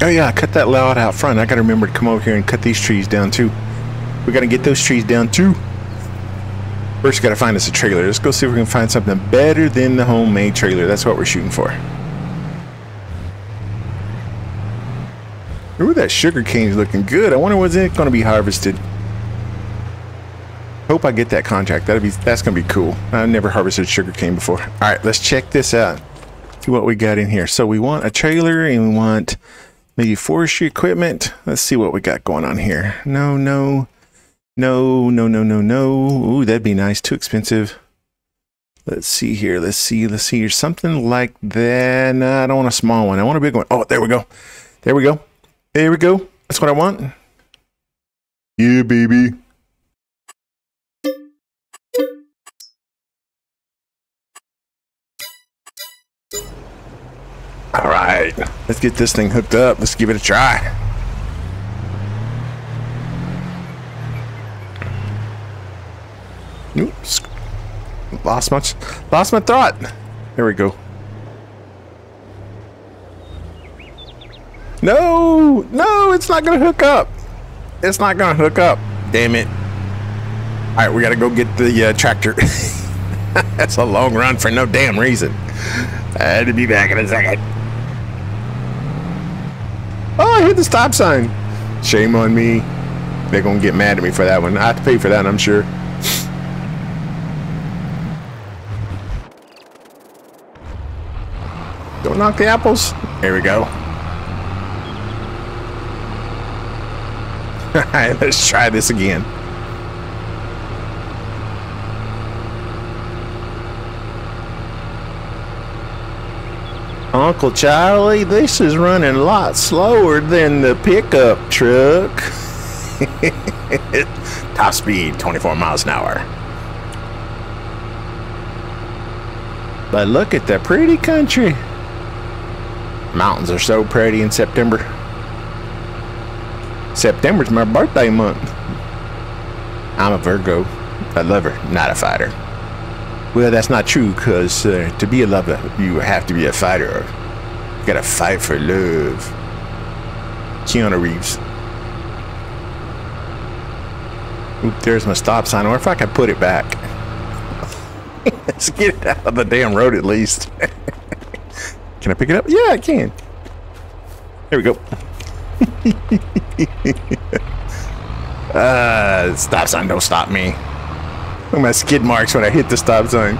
Oh yeah, I cut that lot out front. I gotta remember to come over here and cut these trees down too. We gotta get those trees down too. First, we gotta find us a trailer. Let's go see if we can find something better than the homemade trailer. That's what we're shooting for. Ooh, that sugar cane's looking good. I wonder what's it gonna be harvested. Hope I get that contract. That's gonna be cool. I've never harvested sugar cane before. All right, let's check this out. See what we got in here. So we want a trailer and we want maybe forestry equipment. Let's see what we got going on here. No. Ooh, that'd be nice. Too expensive. Let's see here. Let's see here. Something like that. No, I don't want a small one. I want a big one. Oh, there we go. There we go. That's what I want. Yeah, baby. All right, let's get this thing hooked up. Let's give it a try. Oops, lost my thought. There we go. No, it's not gonna hook up. Damn it. All right, we gotta go get the tractor. That's a long run for no damn reason. I had to be back in a second. Oh, I hit the stop sign. Shame on me. They're gonna get mad at me for that one. I have to pay for that, I'm sure. Don't knock the apples. Here we go. All right, let's try this again. Uncle Charlie, this is running a lot slower than the pickup truck. Top speed, 24 miles an hour. But look at the pretty country. Mountains are so pretty in September. September's my birthday month. I'm a Virgo, a lover, not a fighter. Well, that's not true, because to be a lover, you have to be a fighter. You gotta fight for love. Keanu Reeves. Oop, there's my stop sign. Or if I could put it back. Let's get it out of the damn road at least. Can I pick it up? Yeah, I can. There we go. Stop sign, don't stop me. Look at my skid marks when I hit the stop sign.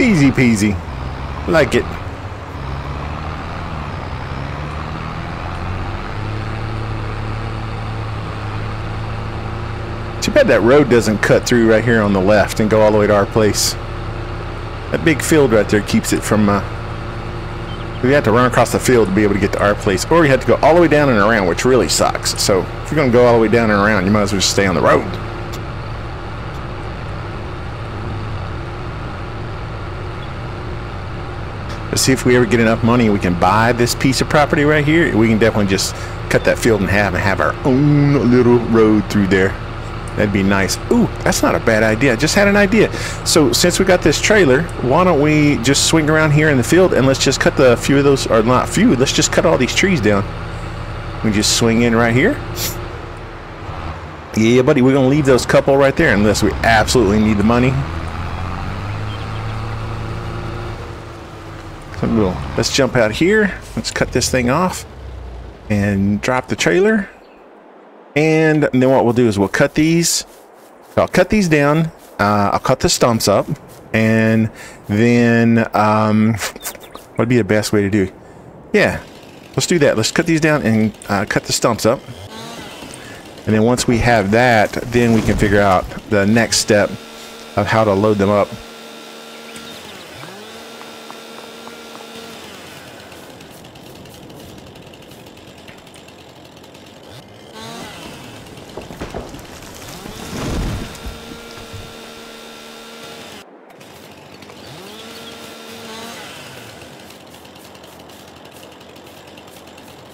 Easy peasy. Like it. Too bad that road doesn't cut through right here on the left and go all the way to our place. That big field right there keeps it from... We have to run across the field to be able to get to our place, or we had to go all the way down and around, which really sucks. So if you're going to go all the way down and around, you might as well just stay on the road. Let's see if we ever get enough money we can buy this piece of property right here. We can definitely just cut that field in half and have our own little road through there. That'd be nice. Ooh, that's not a bad idea. I just had an idea. So since we got this trailer, why don't we just swing around here in the field and let's just cut the few of those, or not few, let's just cut all these trees down. We just swing in right here. Yeah, buddy, we're gonna leave those couple right there unless we absolutely need the money. Let's jump out here. Let's cut this thing off and drop the trailer. And then what we'll do is we'll cut these. I'll cut these down. I'll cut the stumps up, and then what'd be the best way to do? Yeah, let's do that. Let's cut these down and cut the stumps up. And then once we have that, then we can figure out the next step of how to load them up.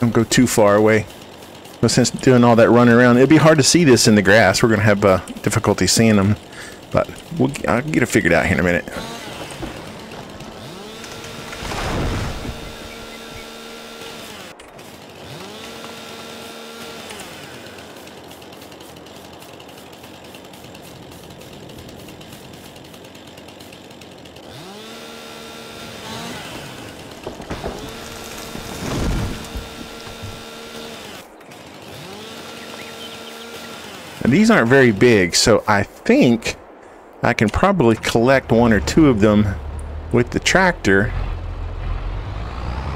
Don't go too far away. No sense doing all that running around. It'd be hard to see this in the grass. We're gonna have difficulty seeing them, but I'll get it figured out here in a minute. These aren't very big, so I think I can probably collect one or two of them with the tractor.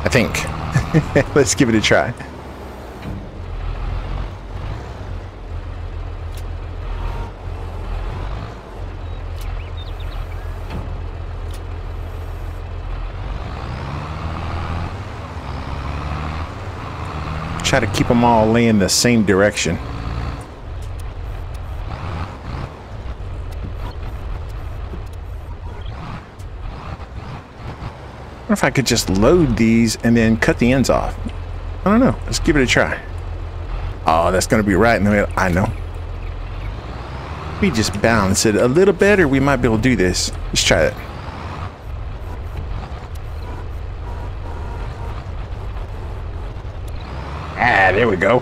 I think. Let's give it a try. Try to keep them all laying the same direction. I wonder if I could just load these and then cut the ends off. I don't know. Let's give it a try. Oh, that's going to be right in the middle. I know. We just balance it a little better. We might be able to do this. Let's try it. Ah, there we go.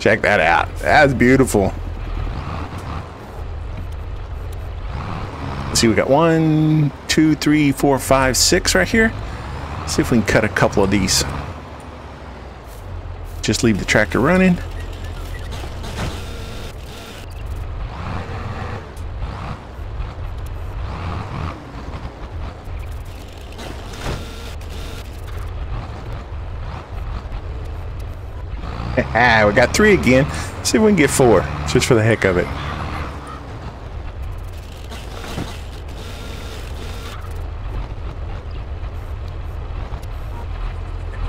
Check that out. That's beautiful. Let's see, we got 1, 2, 3, 4, 5, 6 right here. Let's see if we can cut a couple of these. Just leave the tractor running. We got 3 again. See if we can get 4, just for the heck of it.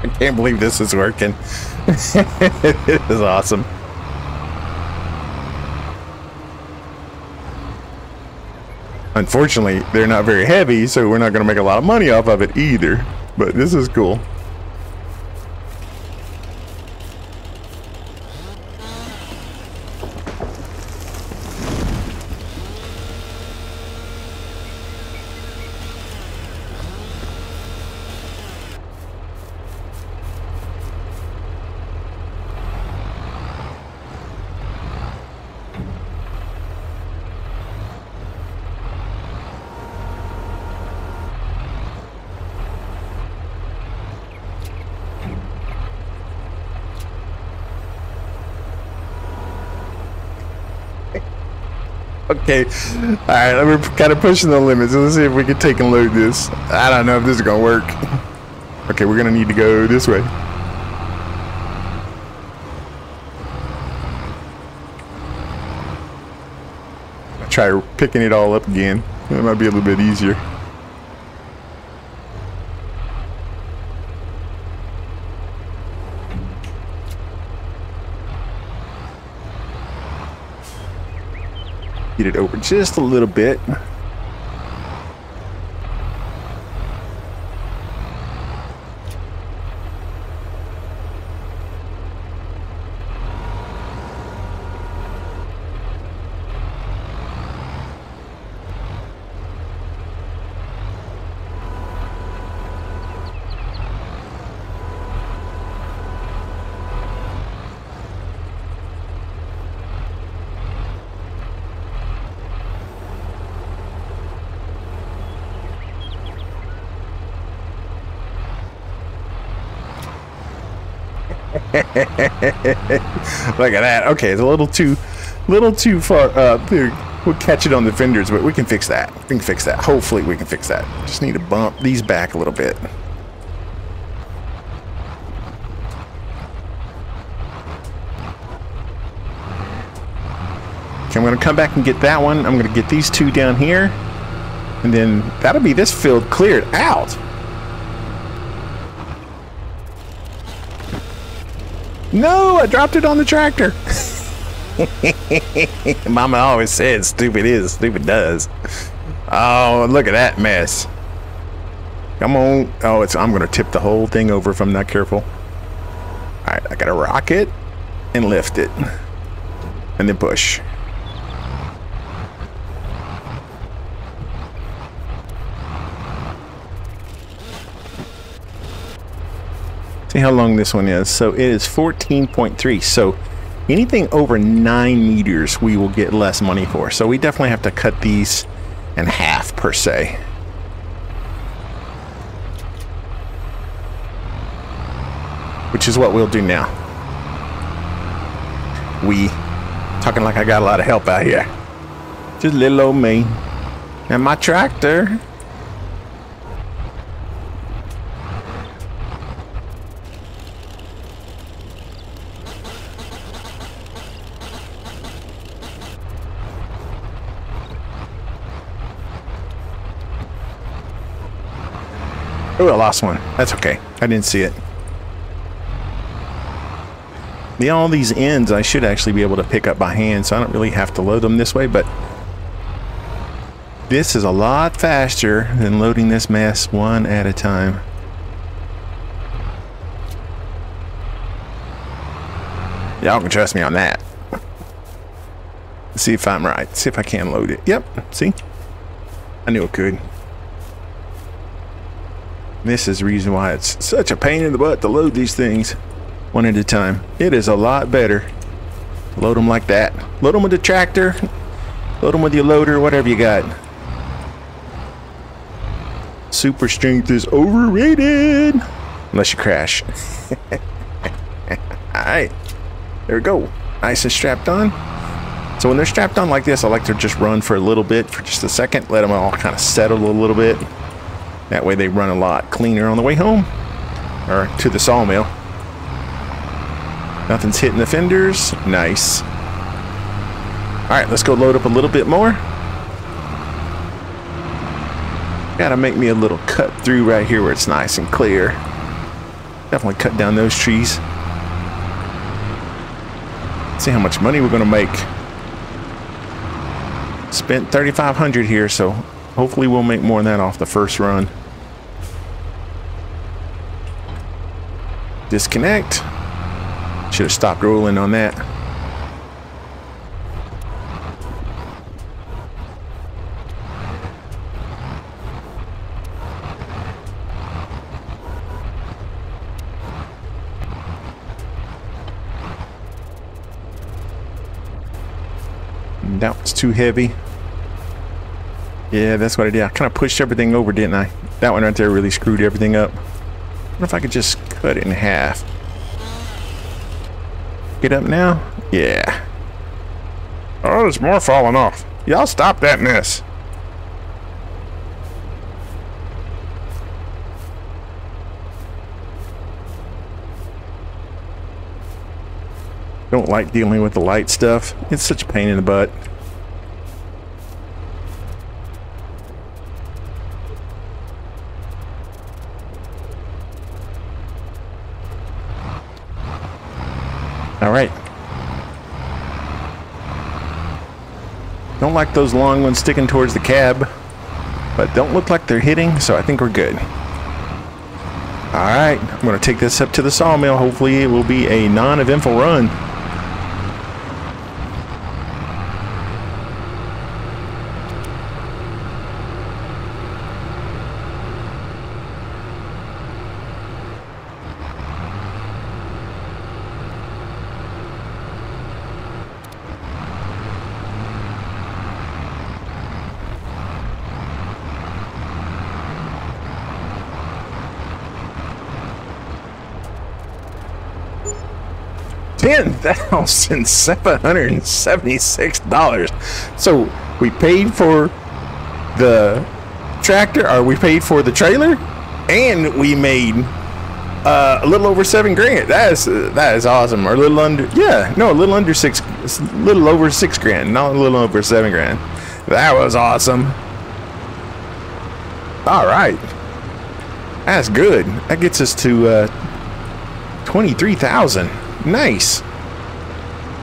I can't believe this is working. This is awesome. Unfortunately, they're not very heavy, so we're not going to make a lot of money off of it either. But this is cool. Okay, all right, we're kind of pushing the limits. Let's see if we can take and load this. I don't know if this is gonna work. Okay, we're gonna need to go this way. I'll try picking it all up again. It might be a little bit easier. Get it over just a little bit. Look at that. Okay, it's a little too far up. We'll catch it on the fenders, but we can fix that. We can fix that. Hopefully we can fix that. Just need to bump these back a little bit. Okay, I'm going to come back and get that one. I'm going to get these two down here, and then that'll be this field cleared out. No, I dropped it on the tractor. Mama always said stupid is, stupid does. Oh, look at that mess. Come on. Oh, it's, I'm going to tip the whole thing over if I'm not careful. All right, I got to rock it and lift it and then push. See how long this one is. So it is 14.3. So anything over 9 meters, we will get less money for. So we definitely have to cut these in half per se. Which is what we'll do now. We Talking like I got a lot of help out here. Just little old me. And my tractor. Oh, I lost one. That's okay. I didn't see it. Yeah, all these ends I should actually be able to pick up by hand, so I don't really have to load them this way, but this is a lot faster than loading this mess one at a time. Y'all can trust me on that. Let's see if I'm right. See if I can load it. Yep, see? I knew it could. This is the reason why it's such a pain in the butt to load these things one at a time. It is a lot better to load them like that. Load them with the tractor, load them with your loader, whatever you got. Super strength is overrated. Unless you crash. Alright, there we go. Nice and strapped on. So when they're strapped on like this, I like to just run for a little bit, for just a second, let them all kind of settle a little bit. That way they run a lot cleaner on the way home, or to the sawmill. Nothing's hitting the fenders. Nice. Alright, let's go load up a little bit more. Gotta make me a little cut through right here where it's nice and clear. Definitely cut down those trees. See how much money we're gonna make. Spent $3,500 here, so hopefully we'll make more than that off the first run. Disconnect. Should have stopped rolling on that. That was too heavy. Yeah, that's what I did. I kind of pushed everything over, didn't I? That one right there really screwed everything up. I wonder if I could just cut it in half. Get up now? Yeah. Oh, there's more falling off. Y'all stop that mess. Don't like dealing with the light stuff. It's such a pain in the butt. All right. Don't like those long ones sticking towards the cab, but don't look like they're hitting, so I think we're good. All right, I'm gonna take this up to the sawmill. Hopefully it will be a non-eventful run. $10,776. So we paid for the tractor, or we paid for the trailer, and we made a little over $7,000. That is awesome. Or a little under, yeah, no, a little under six, a little over $6,000, not a little over $7,000. That was awesome. All right, that's good. That gets us to 23,000. Nice.